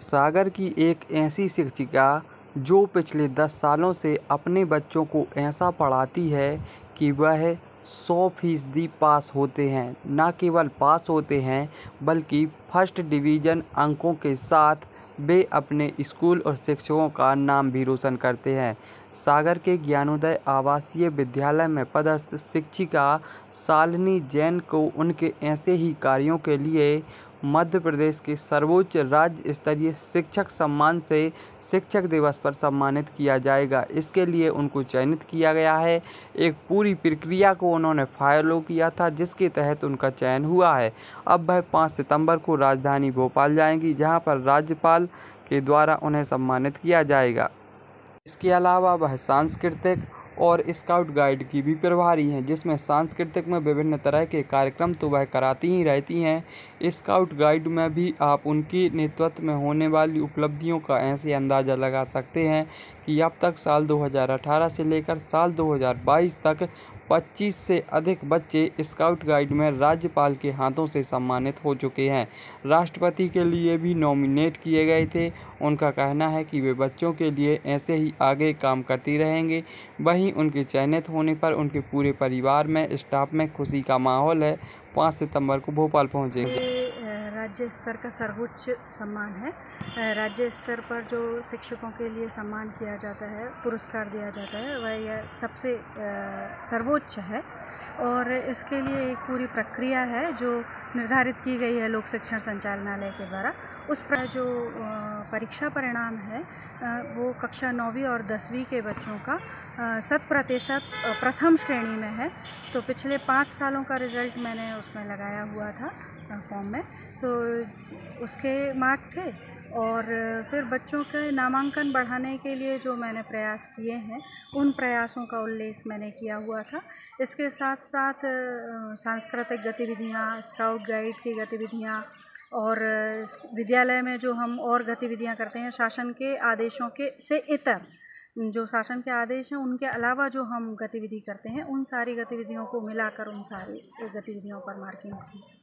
सागर की एक ऐसी शिक्षिका जो पिछले 10 सालों से अपने बच्चों को ऐसा पढ़ाती है कि वह 100% पास होते हैं। न केवल पास होते हैं बल्कि फर्स्ट डिवीज़न अंकों के साथ वे अपने स्कूल और शिक्षकों का नाम भी रोशन करते हैं। सागर के ज्ञानोदय आवासीय विद्यालय में पदस्थ शिक्षिका शालिनी जैन को उनके ऐसे ही कार्यों के लिए मध्य प्रदेश के सर्वोच्च राज्य स्तरीय शिक्षक सम्मान से शिक्षक दिवस पर सम्मानित किया जाएगा। इसके लिए उनको चयनित किया गया है। एक पूरी प्रक्रिया को उन्होंने फॉलो किया था, जिसके तहत उनका चयन हुआ है। अब वह 5 सितंबर को राजधानी भोपाल जाएंगी, जहां पर राज्यपाल के द्वारा उन्हें सम्मानित किया जाएगा। इसके अलावा वह सांस्कृतिक और स्काउट गाइड की भी प्रभारी हैं, जिसमें सांस्कृतिक में विभिन्न तरह के कार्यक्रम तो वह कराती ही रहती हैं। स्काउट गाइड में भी आप उनकी नेतृत्व में होने वाली उपलब्धियों का ऐसे अंदाज़ा लगा सकते हैं कि अब तक साल 2018 से लेकर साल 2022 तक 25 से अधिक बच्चे स्काउट गाइड में राज्यपाल के हाथों से सम्मानित हो चुके हैं। राष्ट्रपति के लिए भी नॉमिनेट किए गए थे। उनका कहना है कि वे बच्चों के लिए ऐसे ही आगे काम करती रहेंगे। वहीं उनके चयनित होने पर उनके पूरे परिवार में, स्टाफ में खुशी का माहौल है। 5 सितंबर को भोपाल पहुँचेंगे। राज्य स्तर का सर्वोच्च सम्मान है। राज्य स्तर पर जो शिक्षकों के लिए सम्मान किया जाता है, पुरस्कार दिया जाता है, वह यह सबसे सर्वोच्च है। और इसके लिए एक पूरी प्रक्रिया है जो निर्धारित की गई है लोक शिक्षण संचालनालय के द्वारा। उस पर जो परीक्षा परिणाम है वो कक्षा 9वीं और 10वीं के बच्चों का 100% प्रथम श्रेणी में है। तो पिछले 5 सालों का रिजल्ट मैंने उसमें लगाया हुआ था फॉर्म में, तो उसके मार्क थे। और फिर बच्चों के नामांकन बढ़ाने के लिए जो मैंने प्रयास किए हैं, उन प्रयासों का उल्लेख मैंने किया हुआ था। इसके साथ साथ सांस्कृतिक गतिविधियाँ, स्काउट गाइड की गतिविधियाँ और विद्यालय में जो हम और गतिविधियाँ करते हैं, शासन के आदेशों के से इतर जो शासन के आदेश हैं उनके अलावा जो हम गतिविधि करते हैं, उन सारी गतिविधियों को मिलाकर उन सारी गतिविधियों पर मार्किंग की।